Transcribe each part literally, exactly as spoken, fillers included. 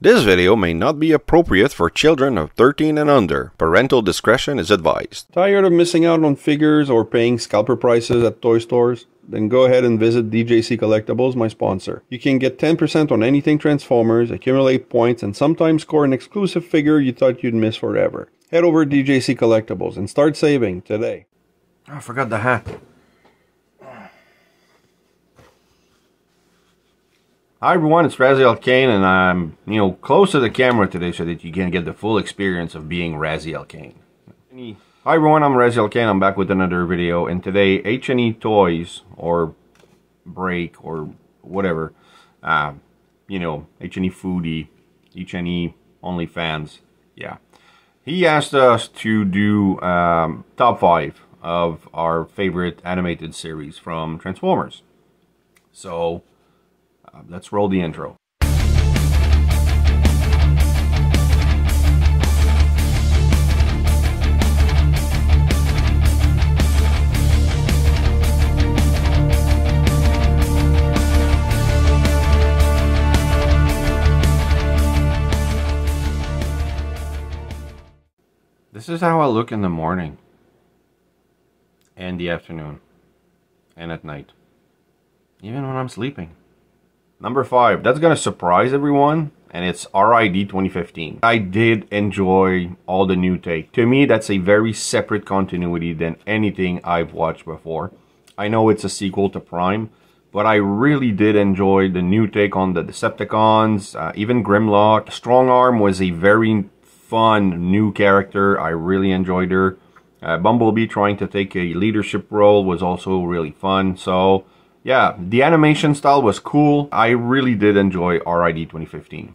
This video may not be appropriate for children of thirteen and under. Parental discretion is advised. Tired of missing out on figures or paying scalper prices at toy stores? Then go ahead and visit D J C Collectibles, my sponsor. You can get ten percent on anything Transformers, accumulate points, and sometimes score an exclusive figure you thought you'd miss forever. Head over to D J C Collectibles and start saving today. Oh, I forgot the hat. Hi everyone, it's Razyel Kayne, and I'm, you know, close to the camera today so that you can get the full experience of being Razyel Kayne. Hi everyone, I'm Razyel Kayne, I'm back with another video, and today H and E Toys, or Break, or whatever, uh, you know, H and E Foodie, H and E OnlyFans, yeah. He asked us to do um, top five of our favorite animated series from Transformers. So, let's roll the intro. This is how I look in the morning, and the afternoon, and at night, even when I'm sleeping. Number five, that's gonna surprise everyone, and it's R I D twenty fifteen. I did enjoy all the new take. To me, that's a very separate continuity than anything I've watched before. I know it's a sequel to Prime, but I really did enjoy the new take on the Decepticons, uh, even Grimlock. Strongarm was a very fun new character. I really enjoyed her. Uh, Bumblebee trying to take a leadership role was also really fun, so yeah, the animation style was cool. I really did enjoy R I D twenty fifteen.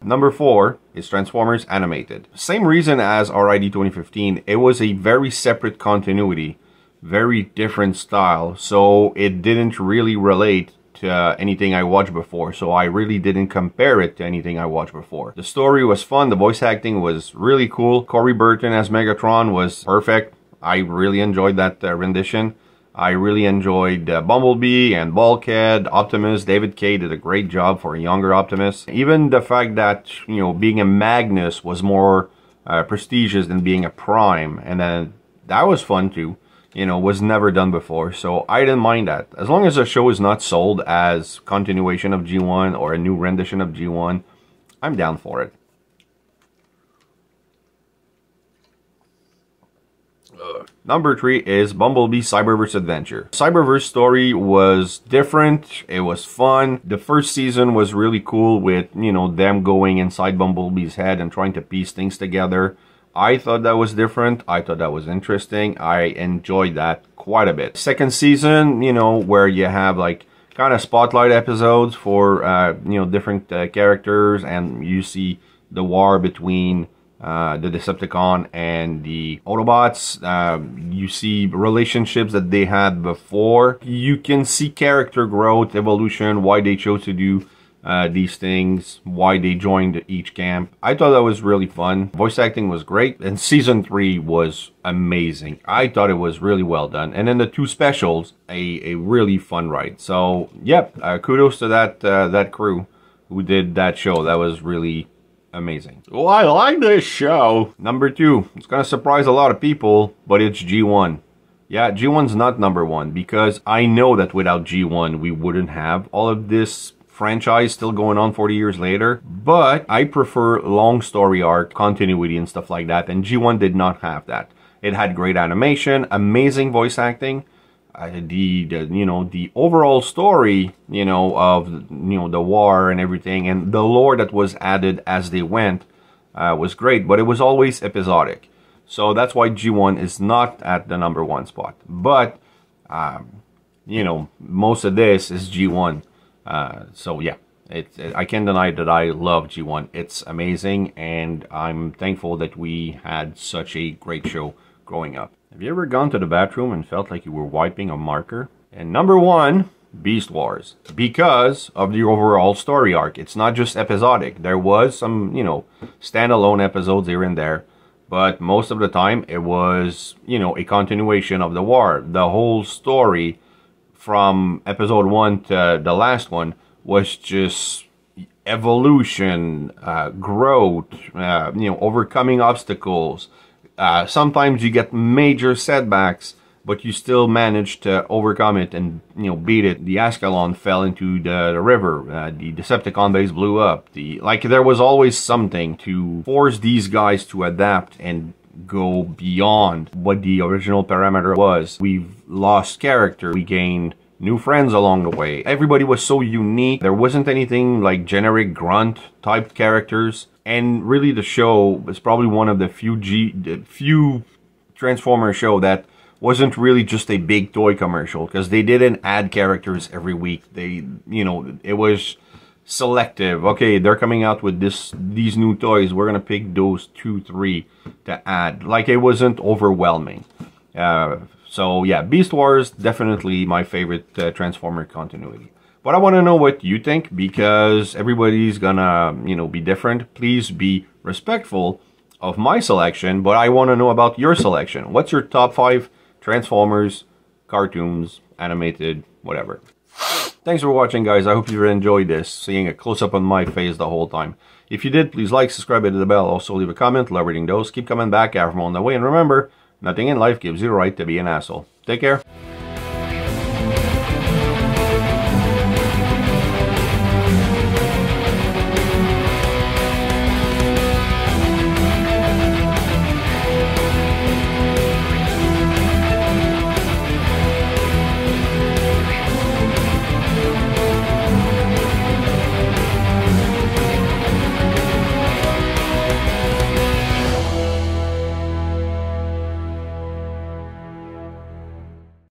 Number four is Transformers Animated. Same reason as R I D twenty fifteen, it was a very separate continuity, very different style, so it didn't really relate to uh, anything I watched before, so I really didn't compare it to anything I watched before. The story was fun, the voice acting was really cool. Corey Burton as Megatron was perfect. I really enjoyed that uh, rendition. I really enjoyed uh, Bumblebee and Bulkhead, Optimus. David Kaye did a great job for a younger Optimus. Even the fact that, you know, being a Magnus was more uh, prestigious than being a Prime, and then that was fun too. You know, was never done before, so I didn't mind that. As long as the show is not sold as continuation of G one or a new rendition of G one, I'm down for it. Number three is Bumblebee Cyberverse Adventure. Cyberverse story was different, it was fun. The first season was really cool with, you know, them going inside Bumblebee's head and trying to piece things together. I thought that was different, I thought that was interesting, I enjoyed that quite a bit. Second season, you know, where you have like kind of spotlight episodes for, uh, you know, different uh, characters, and you see the war between Uh, the Decepticon and the Autobots. Uh, you see relationships that they had before. You can see character growth, evolution, why they chose to do uh, these things, why they joined each camp. I thought that was really fun. Voice acting was great, and season three was amazing. I thought it was really well done. And then the two specials, a, a really fun ride. So, yep, uh, kudos to that uh, that crew who did that show. That was really amazing. Well, I like this show. Number two, it's gonna surprise a lot of people, but it's G one. Yeah, G one's not number one, because I know that without G one we wouldn't have all of this franchise still going on forty years later, but I prefer long story arc continuity and stuff like that, and G one did not have that. It had great animation, amazing voice acting, Uh, the, the you know the overall story, you know, of, you know, the war and everything, and the lore that was added as they went uh, was great, but it was always episodic, so that's why G one is not at the number one spot. But um, you know, most of this is G one, uh, so yeah, it, it, I can't deny that I love G one. It's amazing, and I'm thankful that we had such a great show growing up. Have you ever gone to the bathroom and felt like you were wiping a marker? And number one, Beast Wars. Because of the overall story arc. It's not just episodic. There was some, you know, standalone episodes here and there, but most of the time it was, you know, a continuation of the war. The whole story from episode one to the last one was just evolution, uh, growth, uh, you know, overcoming obstacles. Uh, sometimes you get major setbacks, but you still manage to overcome it and, you know, beat it. The Ascalon fell into the, the river. Uh, the Decepticon base blew up. The like, there was always something to force these guys to adapt and go beyond what the original parameter was. We've lost character. We gained new friends along the way. Everybody was so unique. There wasn't anything like generic grunt type characters. And really, the show is probably one of the few G, the few Transformers show that wasn't really just a big toy commercial, because they didn't add characters every week. They, you know, it was selective. Okay, they're coming out with this, these new toys. We're gonna pick those two, three to add. Like, it wasn't overwhelming. Uh, so yeah, Beast Wars, definitely my favorite uh, Transformer continuity. But I want to know what you think, because everybody's gonna, you know, be different. Please be respectful of my selection, but I want to know about your selection. What's your top five Transformers, cartoons, animated, whatever? Thanks for watching, guys. I hope you enjoyed this, seeing a close-up on my face the whole time. If you did, please like, subscribe, hit the bell. Also leave a comment, love reading those. Keep coming back, I'm on the way, and remember, nothing in life gives you the right to be an asshole. Take care.